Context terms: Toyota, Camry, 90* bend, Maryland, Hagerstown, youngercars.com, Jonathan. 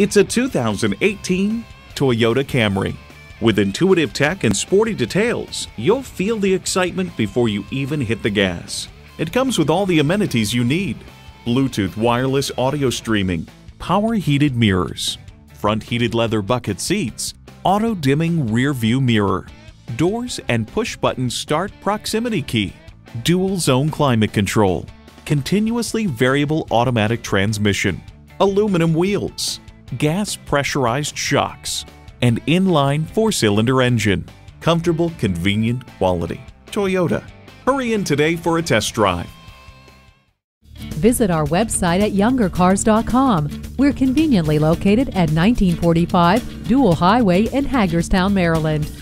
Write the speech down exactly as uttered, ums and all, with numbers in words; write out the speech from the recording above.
It's a two thousand eighteen Toyota Camry. With intuitive tech and sporty details, you'll feel the excitement before you even hit the gas. It comes with all the amenities you need: Bluetooth wireless audio streaming, power heated mirrors, front heated leather bucket seats, auto dimming rear view mirror, doors and push button start proximity key, dual zone climate control, continuously variable automatic transmission, aluminum wheels, gas pressurized shocks, and inline four-cylinder engine. Comfortable, convenient, quality. Toyota. Hurry in today for a test drive. Visit our website at younger cars dot com. We're conveniently located at nineteen forty-five Dual Highway in Hagerstown, Maryland.